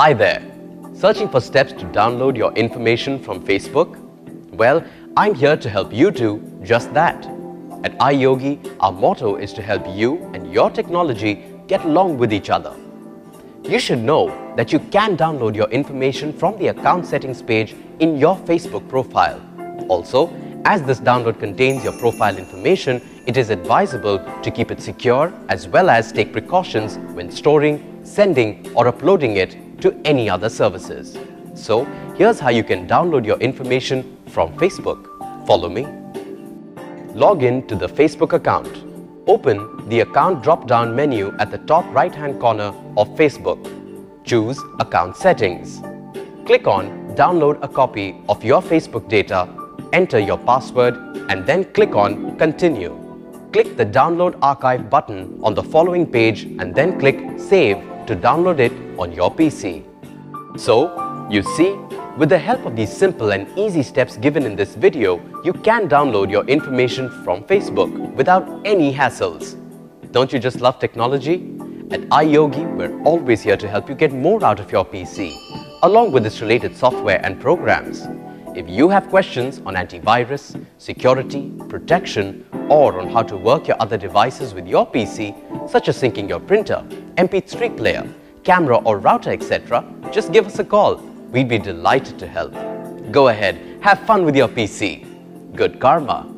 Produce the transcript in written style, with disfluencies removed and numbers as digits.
Hi there! Searching for steps to download your information from Facebook? Well, I'm here to help you do just that. At iYogi, our motto is to help you and your technology get along with each other. You should know that you can download your information from the account settings page in your Facebook profile. Also, as this download contains your profile information, it is advisable to keep it secure as well as take precautions when storing, sending or uploading it to any other services. So, here's how you can download your information from Facebook. Follow me. Log in to the Facebook account. Open the account drop-down menu at the top right-hand corner of Facebook. Choose Account Settings. Click on Download a copy of your Facebook data, enter your password and then click on Continue. Click the Download Archive button on the following page and then click Save to download it on your PC. So, you see, with the help of these simple and easy steps given in this video, you can download your information from Facebook without any hassles. Don't you just love technology? At iYogi, we're always here to help you get more out of your PC, along with its related software and programs. If you have questions on antivirus, security, protection, or on how to work your other devices with your PC, such as syncing your printer, MP3 player, camera or router, etc., just give us a call. We'd be delighted to help. Go ahead, have fun with your PC. Good karma.